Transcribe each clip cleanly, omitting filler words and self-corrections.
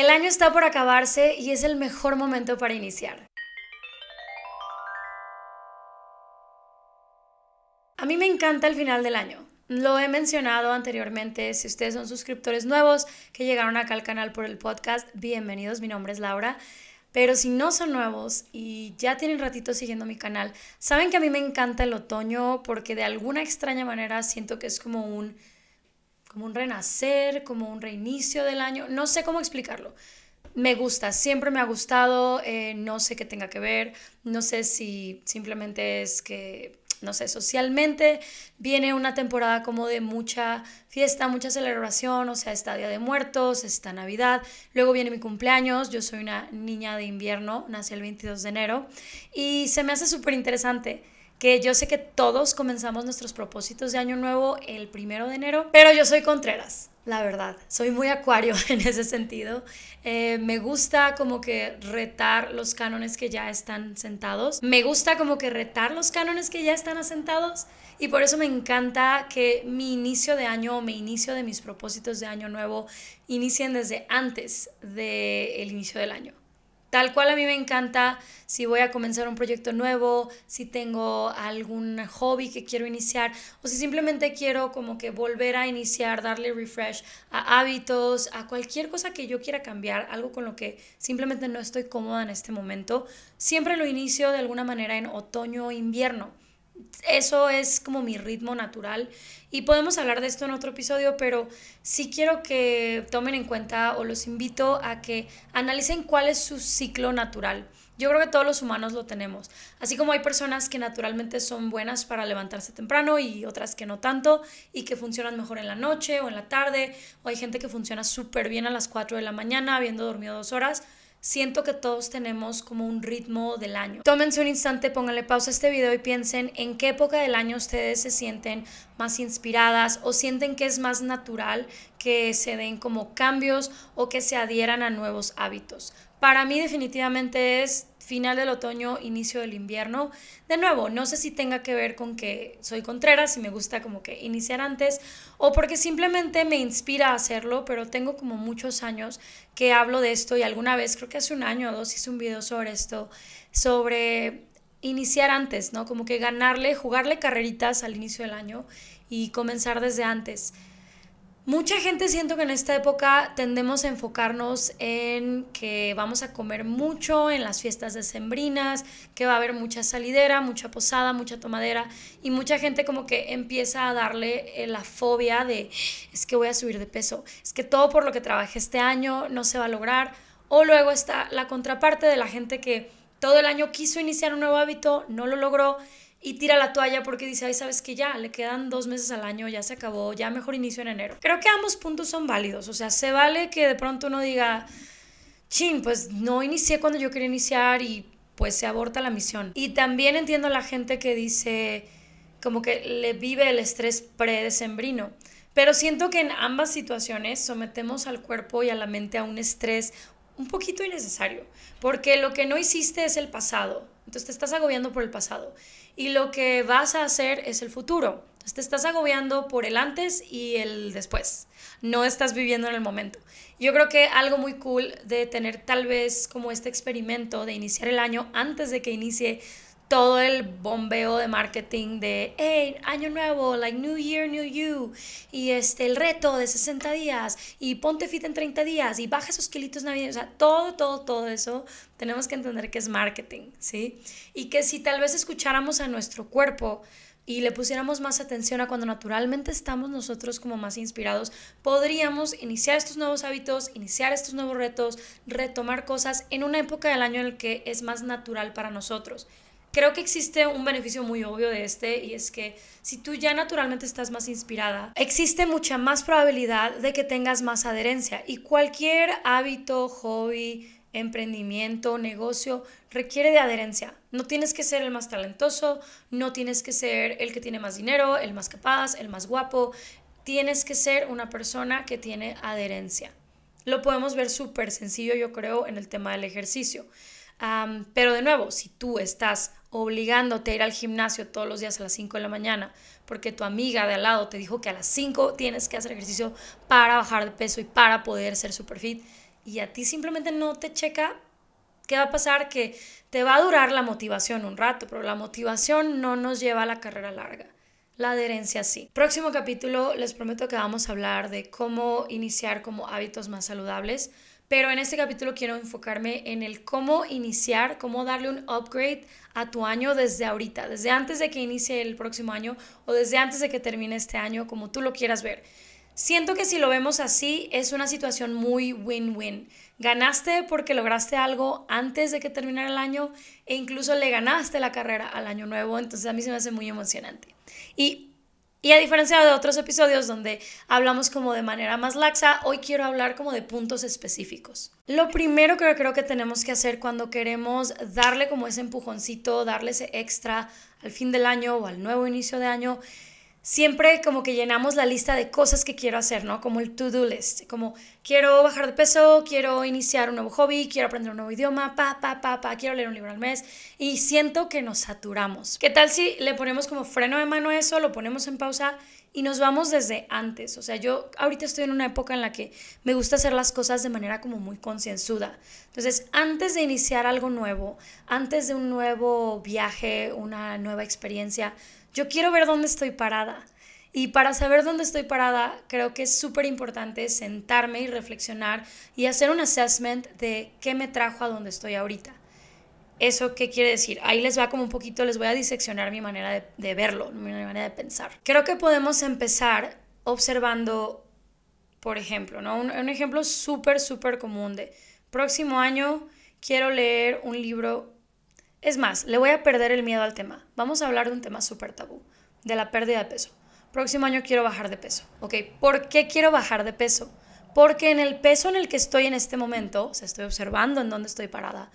El año está por acabarse y es el mejor momento para iniciar. A mí me encanta el final del año. Lo he mencionado anteriormente, si ustedes son suscriptores nuevos que llegaron acá al canal por el podcast, bienvenidos, mi nombre es Laura. Pero si no son nuevos y ya tienen ratito siguiendo mi canal, saben que a mí me encanta el otoño porque de alguna extraña manera siento que es como un renacer, como un reinicio del año. No sé cómo explicarlo. Me gusta, siempre me ha gustado, no sé qué tenga que ver, no sé si simplemente es que... No sé, socialmente viene una temporada como de mucha fiesta, mucha celebración, o sea, está Día de Muertos, está Navidad, luego viene mi cumpleaños, yo soy una niña de invierno, nací el 22 de enero, y se me hace súper interesante que yo sé que todos comenzamos nuestros propósitos de Año Nuevo el 1 de enero, pero yo soy contreras, la verdad, soy muy acuario en ese sentido. Me gusta como que retar los cánones que ya están sentados. Y por eso me encanta que mi inicio de año o mi inicio de mis propósitos de Año Nuevo inicien desde antes del inicio del año. Tal cual a mí me encanta si voy a comenzar un proyecto nuevo, si tengo algún hobby que quiero iniciar o si simplemente quiero como que volver a iniciar, darle refresh a hábitos, a cualquier cosa que yo quiera cambiar, algo con lo que simplemente no estoy cómoda en este momento. Siempre lo inicio de alguna manera en otoño o invierno. Eso es como mi ritmo natural y podemos hablar de esto en otro episodio, pero sí quiero que tomen en cuenta o los invito a que analicen cuál es su ciclo natural. Yo creo que todos los humanos lo tenemos, así como hay personas que naturalmente son buenas para levantarse temprano y otras que no tanto y que funcionan mejor en la noche o en la tarde, o hay gente que funciona súper bien a las 4 de la mañana habiendo dormido 2 horas. Siento que todos tenemos como un ritmo del año. Tómense un instante, pónganle pausa a este video y piensen en qué época del año ustedes se sienten más inspiradas o sienten que es más natural que se den como cambios o que se adhieran a nuevos hábitos. Para mí definitivamente es final del otoño, inicio del invierno. De nuevo, no sé si tenga que ver con que soy contreras y me gusta como que iniciar antes o porque simplemente me inspira a hacerlo, pero tengo como muchos años que hablo de esto y alguna vez, creo que hace un año o dos, hice un video sobre esto, sobre iniciar antes, ¿no? Como que jugarle carreritas al inicio del año y comenzar desde antes. Mucha gente siento que en esta época tendemos a enfocarnos en que vamos a comer mucho en las fiestas decembrinas, que va a haber mucha salidera, mucha posada, mucha tomadera y mucha gente como que empieza a darle la fobia de es que voy a subir de peso, es que todo por lo que trabajé este año no se va a lograr. O luego está la contraparte de la gente que todo el año quiso iniciar un nuevo hábito, no lo logró y tira la toalla porque dice, ay, sabes que ya, le quedan 2 meses al año, ya se acabó, ya mejor inicio en enero. Creo que ambos puntos son válidos, o sea, se vale que de pronto uno diga, chin, pues no inicié cuando yo quería iniciar y pues se aborta la misión. Y también entiendo a la gente que dice, como que le vive el estrés predecembrino. Pero siento que en ambas situaciones sometemos al cuerpo y a la mente a un estrés un poquito innecesario, porque lo que no hiciste es el pasado. Entonces te estás agobiando por el pasado y lo que vas a hacer es el futuro. Entonces te estás agobiando por el antes y el después. No estás viviendo en el momento. Yo creo que algo muy cool de tener tal vez como este experimento de iniciar el año antes de que inicie todo el bombeo de marketing de hey, año nuevo, like new year, new you, y el reto de 60 días, y ponte fit en 30 días, y baja esos kilitos navideños, o sea, todo eso, tenemos que entender que es marketing, ¿sí? Y que si tal vez escucháramos a nuestro cuerpo y le pusiéramos más atención a cuando naturalmente estamos nosotros como más inspirados, podríamos iniciar estos nuevos hábitos, iniciar estos nuevos retos, retomar cosas en una época del año en la que es más natural para nosotros. Creo que existe un beneficio muy obvio de este y es que si tú ya naturalmente estás más inspirada, existe mucha más probabilidad de que tengas más adherencia y cualquier hábito, hobby, emprendimiento, negocio requiere de adherencia. No tienes que ser el más talentoso, no tienes que ser el que tiene más dinero, el más capaz, el más guapo, tienes que ser una persona que tiene adherencia. Lo podemos ver súper sencillo, yo creo, en el tema del ejercicio. Pero de nuevo, si tú estás obligándote a ir al gimnasio todos los días a las 5 de la mañana porque tu amiga de al lado te dijo que a las 5 tienes que hacer ejercicio para bajar de peso y para poder ser super fit y a ti simplemente no te checa, ¿qué va a pasar? Que te va a durar la motivación un rato, pero la motivación no nos lleva a la carrera larga. La adherencia sí. Próximo capítulo les prometo que vamos a hablar de cómo iniciar como hábitos más saludables, pero en este capítulo quiero enfocarme en el cómo iniciar, cómo darle un upgrade a tu año desde ahorita, desde antes de que inicie el próximo año o desde antes de que termine este año, como tú lo quieras ver. Siento que si lo vemos así es una situación muy win-win. Ganaste porque lograste algo antes de que terminara el año e incluso le ganaste la carrera al año nuevo, entonces a mí se me hace muy emocionante. Y a diferencia de otros episodios donde hablamos como de manera más laxa, hoy quiero hablar como de puntos específicos. Lo primero que creo que tenemos que hacer cuando queremos darle como ese empujoncito, darle ese extra al fin del año o al nuevo inicio de año, siempre como que llenamos la lista de cosas que quiero hacer, ¿no? Como el to-do list, como quiero bajar de peso, quiero iniciar un nuevo hobby, quiero aprender un nuevo idioma, quiero leer un libro al mes y siento que nos saturamos. ¿Qué tal si le ponemos como freno de mano a eso, lo ponemos en pausa y nos vamos desde antes? O sea, yo ahorita estoy en una época en la que me gusta hacer las cosas de manera como muy concienzuda. Entonces, antes de iniciar algo nuevo, antes de un nuevo viaje, una nueva experiencia, yo quiero ver dónde estoy parada. Y para saber dónde estoy parada, creo que es súper importante sentarme y reflexionar y hacer un assessment de qué me trajo a donde estoy ahorita. ¿Eso qué quiere decir? Ahí les va como un poquito, les voy a diseccionar mi manera de verlo, mi manera de pensar. Creo que podemos empezar observando, por ejemplo, ¿no? Un ejemplo súper común de próximo año quiero leer un libro. Es más, le voy a perder el miedo al tema. Vamos a hablar de un tema súper tabú, de la pérdida de peso. Próximo año quiero bajar de peso. Ok, ¿por qué quiero bajar de peso? Porque en el peso en el que estoy en este momento, o sea, estoy observando en dónde estoy parada,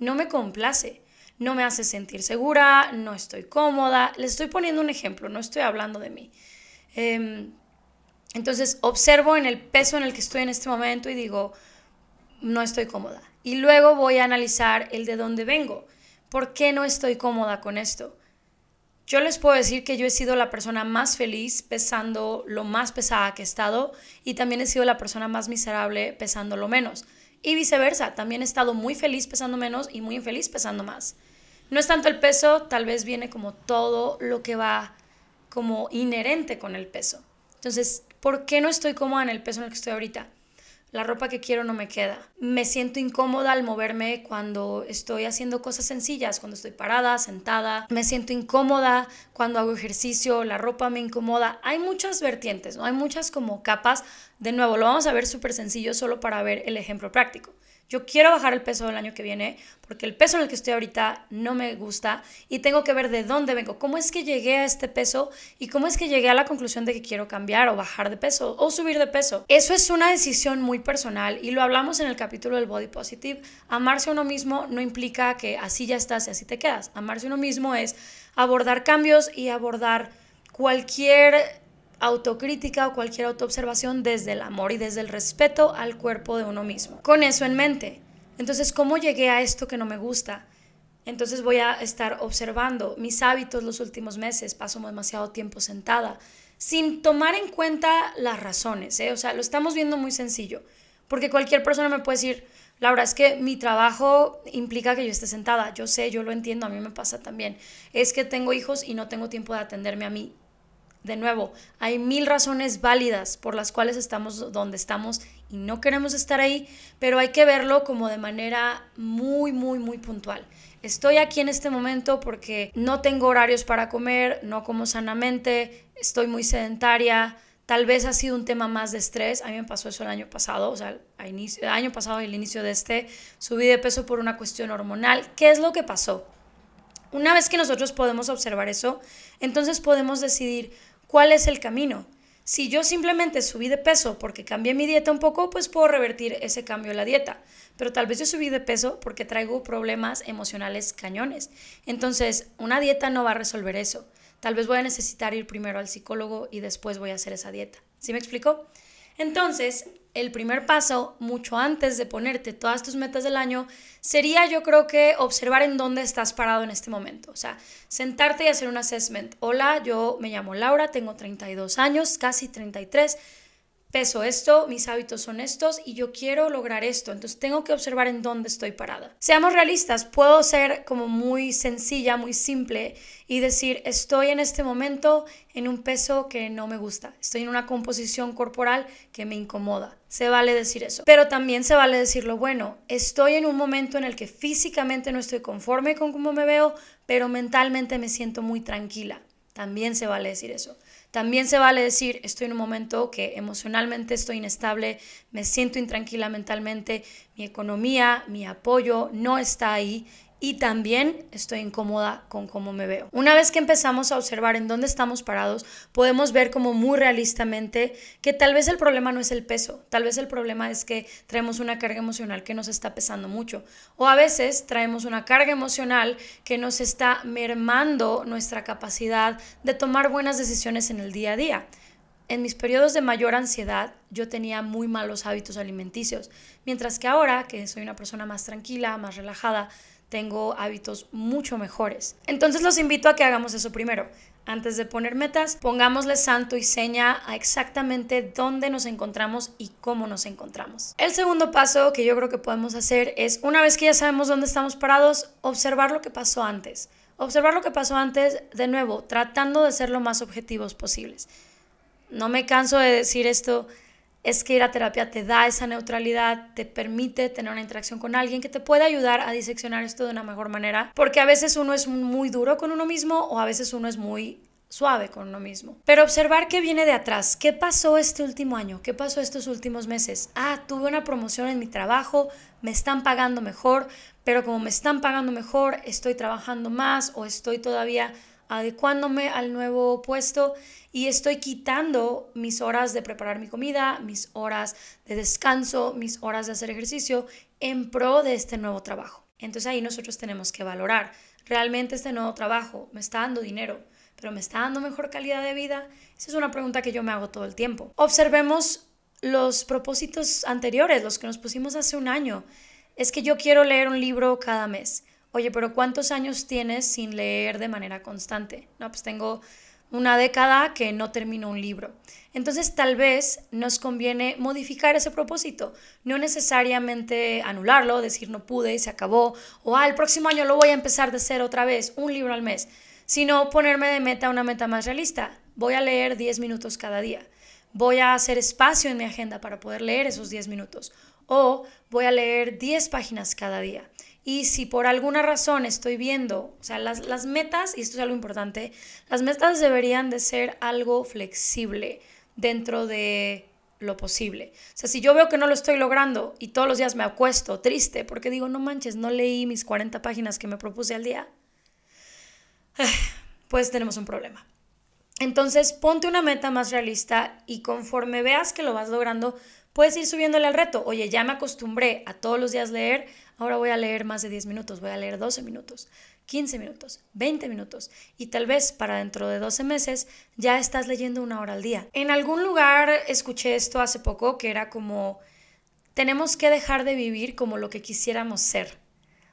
no me complace, no me hace sentir segura, no estoy cómoda. Les estoy poniendo un ejemplo, no estoy hablando de mí. Entonces, observo en el peso en el que estoy en este momento y digo, no estoy cómoda. Y luego voy a analizar el de dónde vengo. ¿Por qué no estoy cómoda con esto? Yo les puedo decir que yo he sido la persona más feliz pesando lo más pesada que he estado y también he sido la persona más miserable pesando lo menos. Y viceversa, también he estado muy feliz pesando menos y muy infeliz pesando más. No es tanto el peso, tal vez viene como todo lo que va como inherente con el peso. Entonces, ¿por qué no estoy cómoda en el peso en el que estoy ahorita? La ropa que quiero no me queda. Me siento incómoda al moverme cuando estoy haciendo cosas sencillas, cuando estoy parada, sentada. Me siento incómoda cuando hago ejercicio, la ropa me incomoda. Hay muchas vertientes, ¿no? Hay muchas como capas. De nuevo, lo vamos a ver súper sencillo solo para ver el ejemplo práctico. Yo quiero bajar el peso del año que viene porque el peso en el que estoy ahorita no me gusta y tengo que ver de dónde vengo, cómo es que llegué a este peso y cómo es que llegué a la conclusión de que quiero cambiar o bajar de peso o subir de peso. Eso es una decisión muy personal y lo hablamos en el capítulo del Body Positive. Amarse a uno mismo no implica que así ya estás y así te quedas. Amarse a uno mismo es abordar cambios y abordar cualquier autocrítica o cualquier autoobservación desde el amor y desde el respeto al cuerpo de uno mismo. Con eso en mente. Entonces, ¿cómo llegué a esto que no me gusta? Entonces voy a estar observando mis hábitos los últimos meses, paso demasiado tiempo sentada, sin tomar en cuenta las razones, ¿eh? O sea, lo estamos viendo muy sencillo, porque cualquier persona me puede decir, Laura, es que mi trabajo implica que yo esté sentada, yo sé, yo lo entiendo, a mí me pasa también, es que tengo hijos y no tengo tiempo de atenderme a mí. De nuevo, hay 1000 razones válidas por las cuales estamos donde estamos y no queremos estar ahí, pero hay que verlo como de manera muy puntual. Estoy aquí en este momento porque no tengo horarios para comer, no como sanamente, estoy muy sedentaria, tal vez ha sido un tema más de estrés. A mí me pasó eso el año pasado, o sea, el año pasado y el inicio de este, subí de peso por una cuestión hormonal. ¿Qué es lo que pasó? Una vez que nosotros podemos observar eso, entonces podemos decidir, ¿cuál es el camino? Si yo simplemente subí de peso porque cambié mi dieta un poco, pues puedo revertir ese cambio en la dieta. Pero tal vez yo subí de peso porque traigo problemas emocionales cañones. Entonces, una dieta no va a resolver eso. Tal vez voy a necesitar ir primero al psicólogo y después voy a hacer esa dieta. ¿Sí me explico? Entonces, el primer paso, mucho antes de ponerte todas tus metas del año, sería yo creo que observar en dónde estás parado en este momento. O sea, sentarte y hacer un assessment. Hola, yo me llamo Laura, tengo 32 años, casi 33. peso esto, mis hábitos son estos y yo quiero lograr esto, entonces tengo que observar en dónde estoy parada. Seamos realistas, puedo ser como muy sencilla, muy simple y decir estoy en este momento en un peso que no me gusta, estoy en una composición corporal que me incomoda. Se vale decir eso, pero también se vale decirlo, bueno, estoy en un momento en el que físicamente no estoy conforme con cómo me veo, pero mentalmente me siento muy tranquila. También se vale decir eso. También se vale decir, estoy en un momento que emocionalmente estoy inestable, me siento intranquila mentalmente, mi economía, mi apoyo no está ahí y también estoy incómoda con cómo me veo. Una vez que empezamos a observar en dónde estamos parados, podemos ver como muy realistamente que tal vez el problema no es el peso, tal vez el problema es que traemos una carga emocional que nos está pesando mucho o a veces traemos una carga emocional que nos está mermando nuestra capacidad de tomar buenas decisiones en el día a día. En mis periodos de mayor ansiedad yo tenía muy malos hábitos alimenticios, mientras que ahora que soy una persona más tranquila, más relajada, tengo hábitos mucho mejores. Entonces los invito a que hagamos eso primero. Antes de poner metas, pongámosle santo y seña a exactamente dónde nos encontramos y cómo nos encontramos. El segundo paso que yo creo que podemos hacer es, una vez que ya sabemos dónde estamos parados, observar lo que pasó antes. Observar lo que pasó antes, de nuevo, tratando de ser lo más objetivos posibles. No me canso de decir esto, es que ir a terapia te da esa neutralidad, te permite tener una interacción con alguien que te puede ayudar a diseccionar esto de una mejor manera, porque a veces uno es muy duro con uno mismo o a veces uno es muy suave con uno mismo. Pero observar qué viene de atrás, qué pasó este último año, qué pasó estos últimos meses. Ah, tuve una promoción en mi trabajo, me están pagando mejor, pero como me están pagando mejor, estoy trabajando más o estoy todavía adecuándome al nuevo puesto y estoy quitando mis horas de preparar mi comida, mis horas de descanso, mis horas de hacer ejercicio en pro de este nuevo trabajo. Entonces ahí nosotros tenemos que valorar, ¿realmente este nuevo trabajo me está dando dinero, pero me está dando mejor calidad de vida? Esa es una pregunta que yo me hago todo el tiempo. Observemos los propósitos anteriores, los que nos pusimos hace un año. Es que yo quiero leer un libro cada mes. Oye, pero ¿cuántos años tienes sin leer de manera constante? No, pues tengo una década que no termino un libro. Entonces tal vez nos conviene modificar ese propósito, no necesariamente anularlo, decir no pude y se acabó, o el próximo año lo voy a empezar de cero otra vez, un libro al mes, sino ponerme de meta una meta más realista. Voy a leer 10 minutos cada día, voy a hacer espacio en mi agenda para poder leer esos 10 minutos, o voy a leer 10 páginas cada día. Y si por alguna razón estoy viendo, o sea, las metas, y esto es algo importante, las metas deberían de ser algo flexible dentro de lo posible. O sea, si yo veo que no lo estoy logrando y todos los días me acuesto triste porque digo, no manches, no leí mis 40 páginas que me propuse al día, pues tenemos un problema. Entonces, ponte una meta más realista y conforme veas que lo vas logrando, puedes ir subiéndole al reto. Oye, ya me acostumbré a todos los días leer, ahora voy a leer más de 10 minutos, voy a leer 12 minutos, 15 minutos, 20 minutos. Y tal vez para dentro de 12 meses ya estás leyendo una hora al día. En algún lugar escuché esto hace poco que era como, tenemos que dejar de vivir como lo que quisiéramos ser.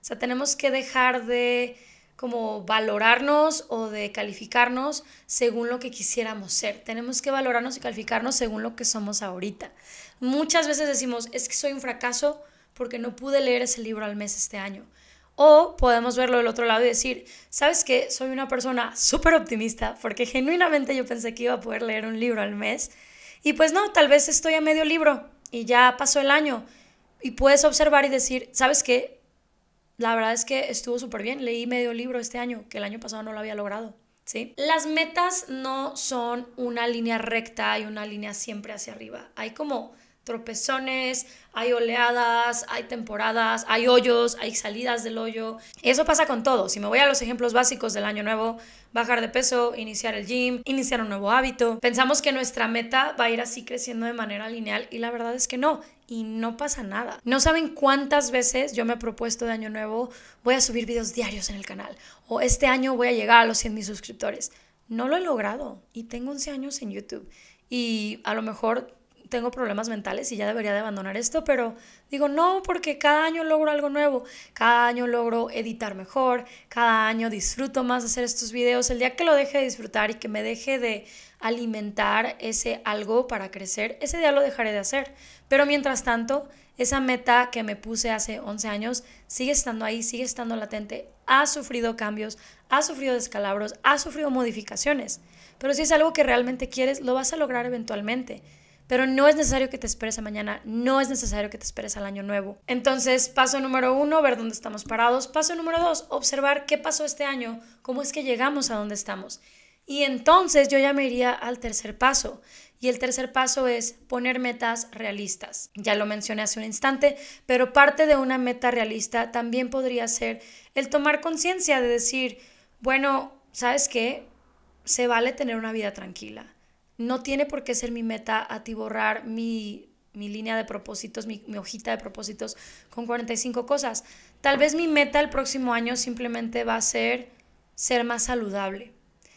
O sea, tenemos que dejar de como valorarnos o de calificarnos según lo que quisiéramos ser. Tenemos que valorarnos y calificarnos según lo que somos ahorita. Muchas veces decimos, es que soy un fracaso porque no pude leer ese libro al mes este año. O podemos verlo del otro lado y decir, ¿sabes qué? Soy una persona súper optimista porque genuinamente yo pensé que iba a poder leer un libro al mes. Y pues no, tal vez estoy a medio libro y ya pasó el año. Y puedes observar y decir, ¿sabes qué? La verdad es que estuvo súper bien, leí medio libro este año, que el año pasado no lo había logrado, ¿sí? Las metas no son una línea recta y una línea siempre hacia arriba. Hay como tropezones, hay oleadas, hay temporadas, hay hoyos, hay salidas del hoyo. Eso pasa con todo. Si me voy a los ejemplos básicos del año nuevo, bajar de peso, iniciar el gym, iniciar un nuevo hábito, pensamos que nuestra meta va a ir así creciendo de manera lineal y la verdad es que no. Y no pasa nada. No saben cuántas veces yo me he propuesto de año nuevo, voy a subir videos diarios en el canal o este año voy a llegar a los 100,000 suscriptores. No lo he logrado y tengo 11 años en YouTube y a lo mejor tengo problemas mentales y ya debería de abandonar esto, pero digo no, porque cada año logro algo nuevo, cada año logro editar mejor, cada año disfruto más de hacer estos videos. El día que lo deje de disfrutar y que me deje de alimentar ese algo para crecer, ese día lo dejaré de hacer. Pero mientras tanto, esa meta que me puse hace 11 años sigue estando ahí, sigue estando latente, ha sufrido cambios, ha sufrido descalabros, ha sufrido modificaciones. Pero si es algo que realmente quieres, lo vas a lograr eventualmente. Pero no es necesario que te esperes a mañana, no es necesario que te esperes al año nuevo. Entonces, paso número 1, ver dónde estamos parados. Paso número 2, observar qué pasó este año, cómo es que llegamos a donde estamos. Y entonces yo ya me iría al tercer paso. Y el tercer paso es poner metas realistas. Ya lo mencioné hace un instante, pero parte de una meta realista también podría ser el tomar conciencia de decir, bueno, ¿sabes qué? Se vale tener una vida tranquila. No tiene por qué ser mi meta atiborrar mi línea de propósitos, mi hojita de propósitos con 45 cosas. Tal vez mi meta el próximo año simplemente va a ser más saludable.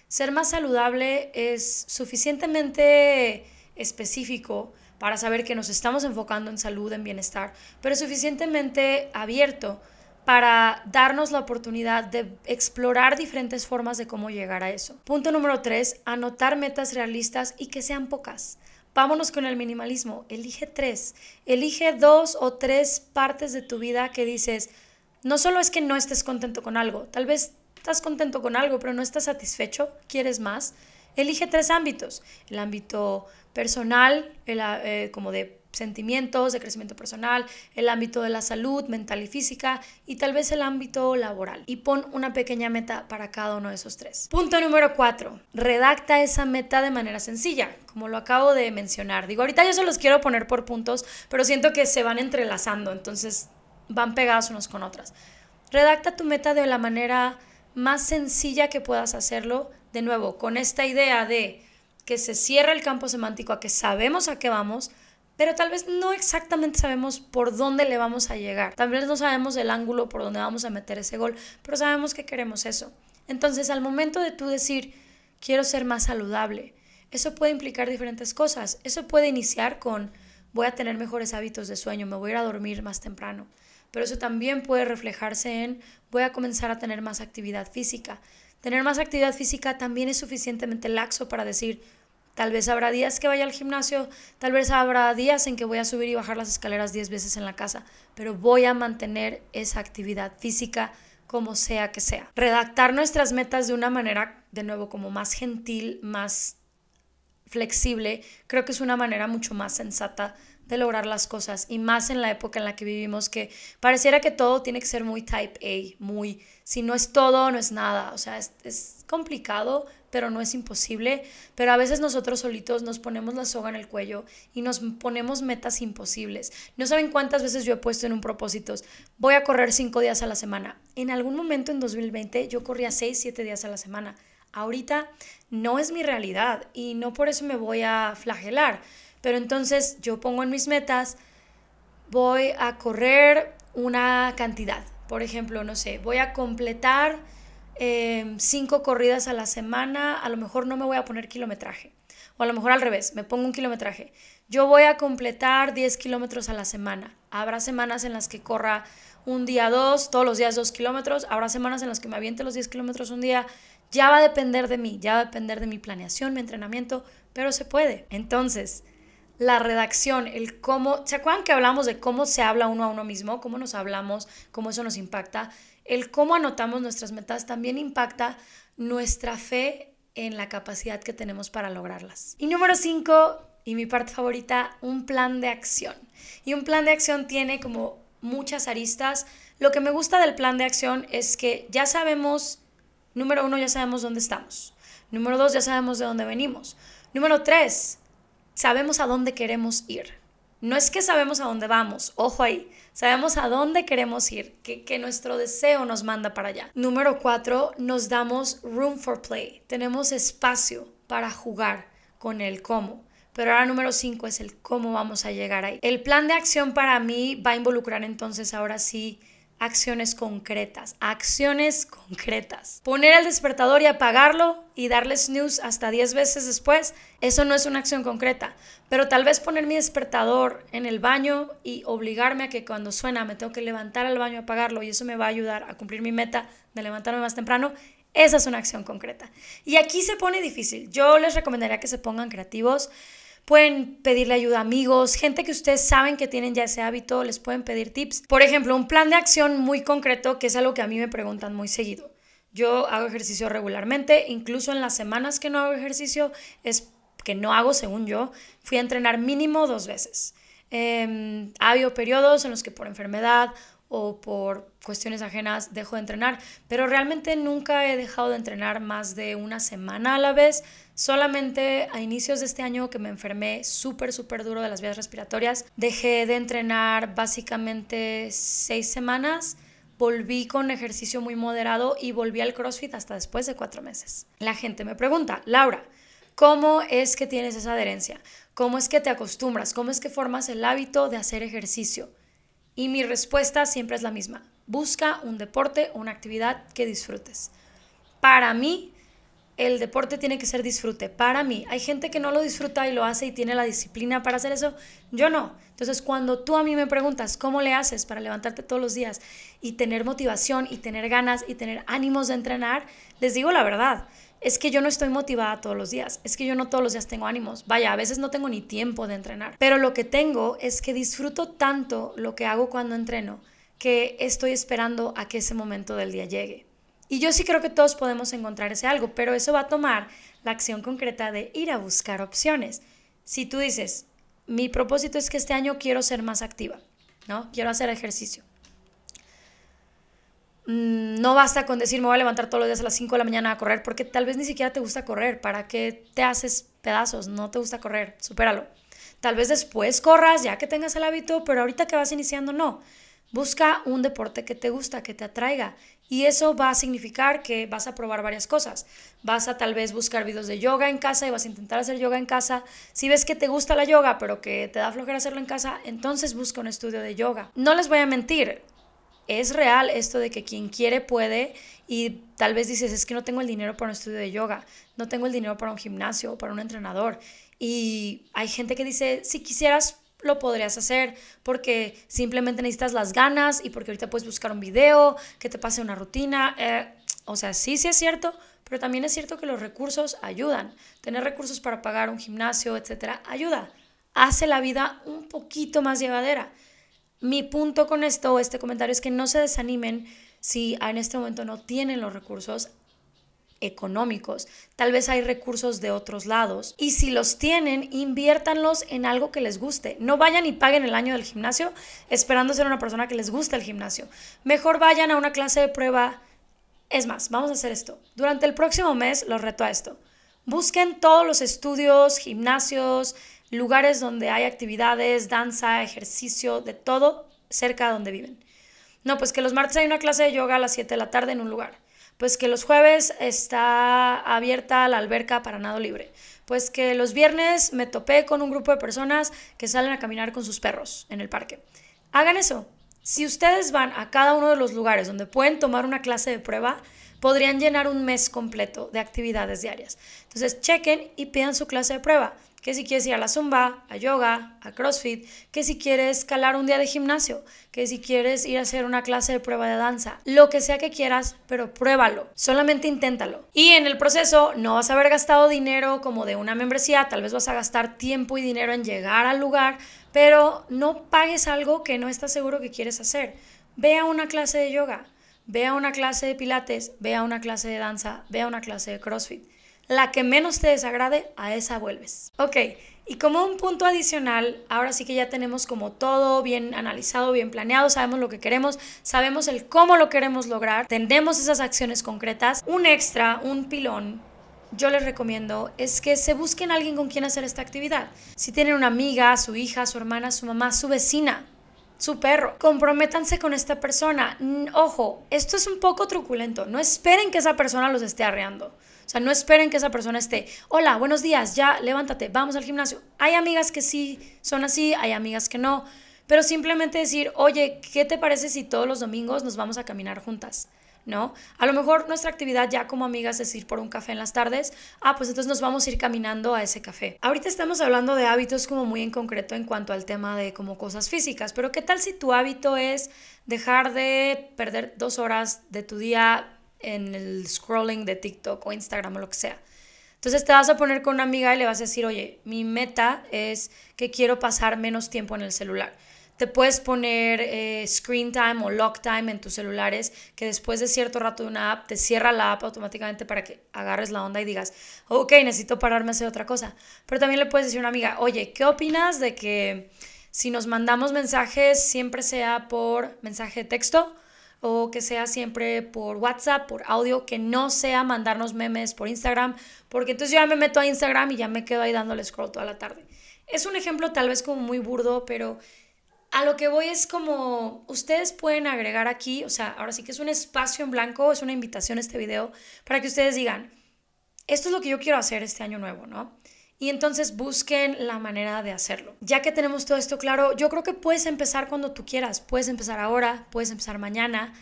Ser más saludable es suficientemente específico para saber que nos estamos enfocando en salud, en bienestar, pero suficientemente abierto para darnos la oportunidad de explorar diferentes formas de cómo llegar a eso. Punto número 3, anotar metas realistas y que sean pocas. Vámonos con el minimalismo. Elige 3. Elige 2 o 3 partes de tu vida que dices, no solo es que no estés contento con algo, tal vez estás contento con algo, pero no estás satisfecho, quieres más. Elige 3 ámbitos. El ámbito personal, como de sentimientos, de crecimiento personal, el ámbito de la salud mental y física y tal vez el ámbito laboral. Y pon una pequeña meta para cada uno de esos 3. Punto número 4. Redacta esa meta de manera sencilla, como lo acabo de mencionar. Digo, ahorita yo se los quiero poner por puntos, pero siento que se van entrelazando, entonces van pegados unos con otras. Redacta tu meta de la manera más sencilla que puedas hacerlo, de nuevo, con esta idea de que se cierra el campo semántico a que sabemos a qué vamos, pero tal vez no exactamente sabemos por dónde le vamos a llegar. Tal vez no sabemos el ángulo por donde vamos a meter ese gol, pero sabemos que queremos eso. Entonces, al momento de tú decir, quiero ser más saludable, eso puede implicar diferentes cosas. Eso puede iniciar con, voy a tener mejores hábitos de sueño, me voy a ir a dormir más temprano. Pero eso también puede reflejarse en, voy a comenzar a tener más actividad física. Tener más actividad física también es suficientemente laxo para decir, tal vez habrá días que vaya al gimnasio, tal vez habrá días en que voy a subir y bajar las escaleras 10 veces en la casa, pero voy a mantener esa actividad física como sea que sea. Redactar nuestras metas de una manera, de nuevo, como más gentil, más flexible, creo que es una manera mucho más sensata de lograr las cosas y más en la época en la que vivimos que pareciera que todo tiene que ser muy type A, muy, si no es todo, no es nada, o sea, es complicado, pero no es imposible, pero a veces nosotros solitos nos ponemos la soga en el cuello y nos ponemos metas imposibles. No saben cuántas veces yo he puesto en un propósito, voy a correr 5 días a la semana. En algún momento en 2020 yo corría 6, 7 días a la semana. Ahorita no es mi realidad y no por eso me voy a flagelar. Pero entonces yo pongo en mis metas, voy a correr una cantidad. Por ejemplo, no sé, voy a completar 5 corridas a la semana. A lo mejor no me voy a poner kilometraje. O a lo mejor al revés, me pongo un kilometraje. Yo voy a completar 10 kilómetros a la semana. Habrá semanas en las que corra un día 2, todos los días 2 kilómetros. Habrá semanas en las que me aviente los 10 kilómetros un día. Ya va a depender de mí, ya va a depender de mi planeación, mi entrenamiento, pero se puede. Entonces, la redacción, el cómo, ¿se acuerdan que hablamos de cómo se habla uno a uno mismo? Cómo nos hablamos, cómo eso nos impacta. El cómo anotamos nuestras metas también impacta nuestra fe en la capacidad que tenemos para lograrlas. Y número 5, y mi parte favorita, un plan de acción. Y un plan de acción tiene como muchas aristas. Lo que me gusta del plan de acción es que ya sabemos, número 1, ya sabemos dónde estamos. Número 2, ya sabemos de dónde venimos. Número 3, sabemos a dónde queremos ir. No es que sabemos a dónde vamos, ojo ahí. Sabemos a dónde queremos ir, que nuestro deseo nos manda para allá. Número 4, nos damos room for play. Tenemos espacio para jugar con el cómo. Pero ahora número 5 es el cómo vamos a llegar ahí. El plan de acción para mí va a involucrar entonces ahora sí acciones concretas, acciones concretas. Poner el despertador y apagarlo y darle snooze hasta 10 veces después, eso no es una acción concreta. Pero tal vez poner mi despertador en el baño y obligarme a que cuando suena me tengo que levantar al baño a apagarlo, y eso me va a ayudar a cumplir mi meta de levantarme más temprano. Esa es una acción concreta. Y aquí se pone difícil. Yo les recomendaría que se pongan creativos. Pueden pedirle ayuda a amigos, gente que ustedes saben que tienen ya ese hábito, les pueden pedir tips. Por ejemplo, un plan de acción muy concreto, que es algo que a mí me preguntan muy seguido. Yo hago ejercicio regularmente, incluso en las semanas que no hago ejercicio, es que no hago según yo, fui a entrenar mínimo 2 veces. Ha habido periodos en los que por enfermedad o por cuestiones ajenas dejo de entrenar, pero realmente nunca he dejado de entrenar más de una semana a la vez. Solamente a inicios de este año, que me enfermé súper duro de las vías respiratorias, dejé de entrenar básicamente 6 semanas, volví con ejercicio muy moderado y volví al CrossFit hasta después de 4 meses. La gente me pregunta: Laura, ¿cómo es que tienes esa adherencia? ¿Cómo es que te acostumbras? ¿Cómo es que formas el hábito de hacer ejercicio? Y mi respuesta siempre es la misma: busca un deporte o una actividad que disfrutes. Para mí, el deporte tiene que ser disfrute. Para mí, hay gente que no lo disfruta y lo hace y tiene la disciplina para hacer eso. Yo no. Entonces, cuando tú a mí me preguntas cómo le haces para levantarte todos los días y tener motivación y tener ganas y tener ánimos de entrenar, les digo la verdad. Es que yo no estoy motivada todos los días, es que yo no todos los días tengo ánimos, vaya, a veces no tengo ni tiempo de entrenar, pero lo que tengo es que disfruto tanto lo que hago cuando entreno, que estoy esperando a que ese momento del día llegue. Y yo sí creo que todos podemos encontrar ese algo, pero eso va a tomar la acción concreta de ir a buscar opciones. Si tú dices, mi propósito es que este año quiero ser más activa, ¿no? Quiero hacer ejercicio. No basta con decir me voy a levantar todos los días a las 5 de la mañana a correr, porque tal vez ni siquiera te gusta correr. ¿Para qué te haces pedazos? No te gusta correr, supéralo. Tal vez después corras ya que tengas el hábito, pero ahorita que vas iniciando no. Busca un deporte que te gusta, que te atraiga, y eso va a significar que vas a probar varias cosas. Vas a tal vez buscar videos de yoga en casa y vas a intentar hacer yoga en casa. Si ves que te gusta la yoga pero que te da flojera hacerlo en casa, entonces busca un estudio de yoga. No les voy a mentir. Es real esto de que quien quiere puede, y tal vez dices, es que no tengo el dinero para un estudio de yoga, no tengo el dinero para un gimnasio o para un entrenador. Y hay gente que dice, si quisieras lo podrías hacer, porque simplemente necesitas las ganas y porque ahorita puedes buscar un video que te pase una rutina. O sea, sí es cierto, pero también es cierto que los recursos ayudan. Tener recursos para pagar un gimnasio, etcétera, ayuda. Hace la vida un poquito más llevadera. Mi punto con esto, este comentario, es que no se desanimen si en este momento no tienen los recursos económicos. Tal vez hay recursos de otros lados. Y si los tienen, inviértanlos en algo que les guste. No vayan y paguen el año del gimnasio esperando ser una persona que les guste el gimnasio. Mejor vayan a una clase de prueba. Es más, vamos a hacer esto. Durante el próximo mes los reto a esto. Busquen todos los estudios, gimnasios, lugares donde hay actividades, danza, ejercicio, de todo cerca de donde viven. No, pues que los martes hay una clase de yoga a las 7 de la tarde en un lugar. Pues que los jueves está abierta la alberca para nado libre. Pues que los viernes me topé con un grupo de personas que salen a caminar con sus perros en el parque. Hagan eso. Si ustedes van a cada uno de los lugares donde pueden tomar una clase de prueba, podrían llenar un mes completo de actividades diarias. Entonces chequen y pidan su clase de prueba. Que si quieres ir a la zumba, a yoga, a CrossFit, que si quieres escalar un día de gimnasio, que si quieres ir a hacer una clase de prueba de danza, lo que sea que quieras, pero pruébalo, solamente inténtalo. Y en el proceso no vas a haber gastado dinero como de una membresía, tal vez vas a gastar tiempo y dinero en llegar al lugar, pero no pagues algo que no estás seguro que quieres hacer. Ve a una clase de yoga, ve a una clase de pilates, ve a una clase de danza, ve a una clase de CrossFit. La que menos te desagrade, a esa vuelves. Ok, y como un punto adicional, ahora sí que ya tenemos como todo bien analizado, bien planeado, sabemos lo que queremos, sabemos el cómo lo queremos lograr, tenemos esas acciones concretas. Un extra, un pilón, yo les recomiendo es que se busquen a alguien con quien hacer esta actividad. Si tienen una amiga, su hija, su hermana, su mamá, su vecina, su perro, comprométanse con esta persona. Ojo, esto es un poco truculento, no esperen que esa persona los esté arreando. O sea, no esperen que esa persona esté, hola, buenos días, ya, levántate, vamos al gimnasio. Hay amigas que sí son así, hay amigas que no. pero simplemente decir, oye, ¿qué te parece si todos los domingos nos vamos a caminar juntas? ¿No? A lo mejor nuestra actividad ya como amigas es ir por un café en las tardes. Ah, pues entonces nos vamos a ir caminando a ese café. Ahorita estamos hablando de hábitos como muy en concreto en cuanto al tema de como cosas físicas, pero ¿qué tal si tu hábito es dejar de perder 2 horas de tu día en el scrolling de TikTok o Instagram o lo que sea? Entonces te vas a poner con una amiga y le vas a decir, oye, mi meta es que quiero pasar menos tiempo en el celular. Te puedes poner screen time o lock time en tus celulares, que después de cierto rato de una app te cierra la app automáticamente para que agarres la onda y digas, ok, necesito pararme a hacer otra cosa. Pero también le puedes decir a una amiga, oye, ¿qué opinas de que si nos mandamos mensajes siempre sea por mensaje de texto o que sea siempre por WhatsApp, por audio, que no sea mandarnos memes por Instagram? Porque entonces yo ya me meto a Instagram y ya me quedo ahí dándole scroll toda la tarde. Es un ejemplo tal vez como muy burdo, pero a lo que voy es como ustedes pueden agregar aquí, o sea, ahora sí que es un espacio en blanco, es una invitación a este video para que ustedes digan, esto es lo que yo quiero hacer este año nuevo, ¿no? Y entonces busquen la manera de hacerlo. Ya que tenemos todo esto claro, yo creo que puedes empezar cuando tú quieras. Puedes empezar ahora, puedes empezar mañana,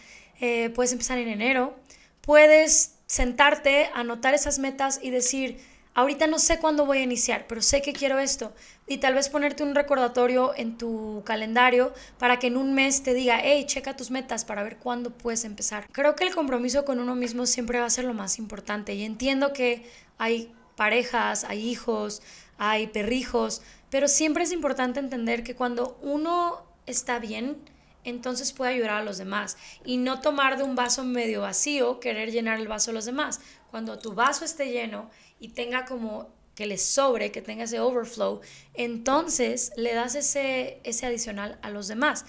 puedes empezar en enero. Puedes sentarte, anotar esas metas y decir, ahorita no sé cuándo voy a iniciar, pero sé que quiero esto. Y tal vez ponerte un recordatorio en tu calendario para que en un mes te diga, hey, checa tus metas para ver cuándo puedes empezar. Creo que el compromiso con uno mismo siempre va a ser lo más importante. Y entiendo que hay parejas, hay hijos, hay perrijos, pero siempre es importante entender que cuando uno está bien, entonces puede ayudar a los demás y no tomar de un vaso medio vacío, querer llenar el vaso de los demás. Cuando tu vaso esté lleno y tenga como que le sobre, que tenga ese overflow, entonces le das ese adicional a los demás.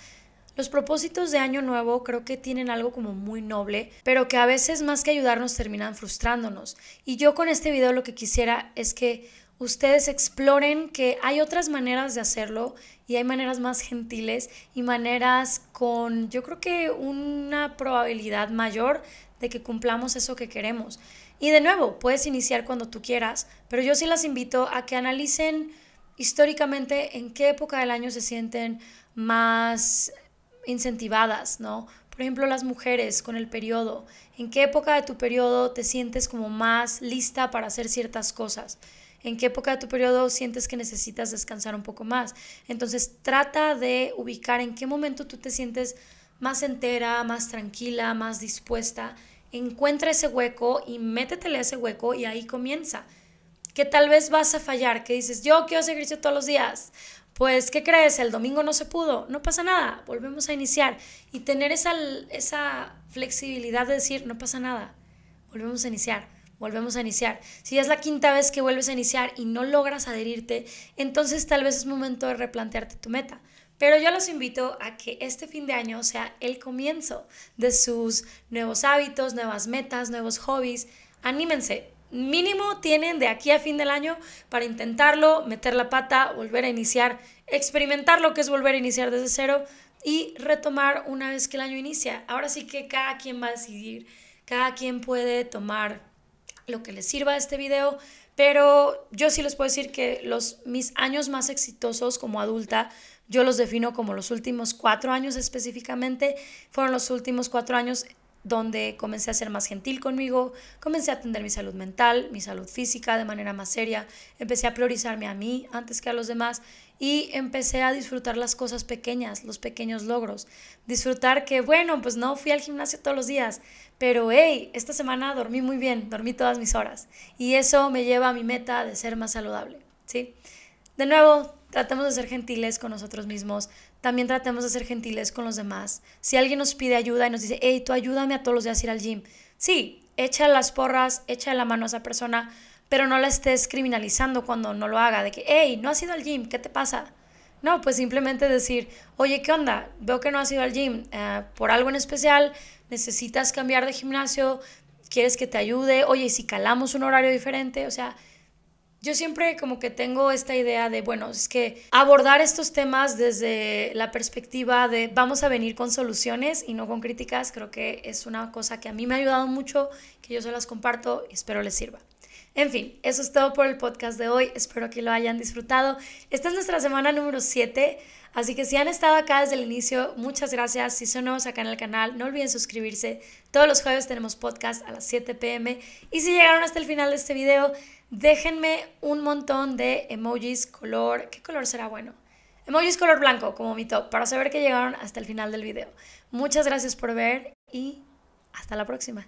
Los propósitos de año nuevo creo que tienen algo como muy noble, pero que a veces más que ayudarnos terminan frustrándonos. Y yo con este video lo que quisiera es que ustedes exploren que hay otras maneras de hacerlo y hay maneras más gentiles y maneras con, yo creo que una probabilidad mayor de que cumplamos eso que queremos. Y de nuevo, puedes iniciar cuando tú quieras, pero yo sí las invito a que analicen históricamente en qué época del año se sienten más incentivadas, ¿no? Por ejemplo, las mujeres con el periodo. ¿En qué época de tu periodo te sientes como más lista para hacer ciertas cosas? ¿En qué época de tu periodo sientes que necesitas descansar un poco más? Entonces trata de ubicar en qué momento tú te sientes más entera, más tranquila, más dispuesta. Encuentra ese hueco y métetele a ese hueco y ahí comienza. Que tal vez vas a fallar, que dices, yo quiero hacer ejercicio todos los días. Pues, ¿qué crees? El domingo no se pudo. No pasa nada, volvemos a iniciar. Y tener esa flexibilidad de decir, no pasa nada, volvemos a iniciar. Volvemos a iniciar. Si ya es la 5ª vez que vuelves a iniciar y no logras adherirte, entonces tal vez es momento de replantearte tu meta. Pero yo los invito a que este fin de año sea el comienzo de sus nuevos hábitos, nuevas metas, nuevos hobbies. Anímense. Mínimo tienen de aquí a fin del año para intentarlo, meter la pata, volver a iniciar, experimentar lo que es volver a iniciar desde cero y retomar una vez que el año inicia. Ahora sí que cada quien va a decidir, cada quien puede tomar lo que les sirva a este video, pero yo sí les puedo decir que mis años más exitosos como adulta, yo los defino como los últimos 4 años específicamente, fueron los últimos 4 años donde comencé a ser más gentil conmigo, comencé a atender mi salud mental, mi salud física de manera más seria, empecé a priorizarme a mí antes que a los demás y empecé a disfrutar las cosas pequeñas, los pequeños logros, disfrutar que, bueno, pues no fui al gimnasio todos los días, pero hey, esta semana dormí muy bien, dormí todas mis horas y eso me lleva a mi meta de ser más saludable, ¿sí? De nuevo, tratemos de ser gentiles con nosotros mismos, también tratemos de ser gentiles con los demás. Si alguien nos pide ayuda y nos dice, hey, tú ayúdame a todos los días a ir al gym. Sí, echa las porras, echa la mano a esa persona, pero no la estés criminalizando cuando no lo haga, de que, hey, no has ido al gym, ¿qué te pasa? No, pues simplemente decir, oye, ¿qué onda? Veo que no has ido al gym, por algo en especial, necesitas cambiar de gimnasio, quieres que te ayude, oye, ¿y si calamos un horario diferente? O sea, yo siempre como que tengo esta idea de, bueno, es que abordar estos temas desde la perspectiva de vamos a venir con soluciones y no con críticas, creo que es una cosa que a mí me ha ayudado mucho, que yo se las comparto y espero les sirva. En fin, eso es todo por el podcast de hoy, espero que lo hayan disfrutado. Esta es nuestra semana número 7, Así que si han estado acá desde el inicio, muchas gracias. Si son nuevos acá en el canal, no olviden suscribirse. Todos los jueves tenemos podcast a las 7 p.m. Y si llegaron hasta el final de este video, déjenme un montón de emojis color... ¿Qué color será bueno? Emojis color blanco, como mi top, para saber que llegaron hasta el final del video. Muchas gracias por ver y hasta la próxima.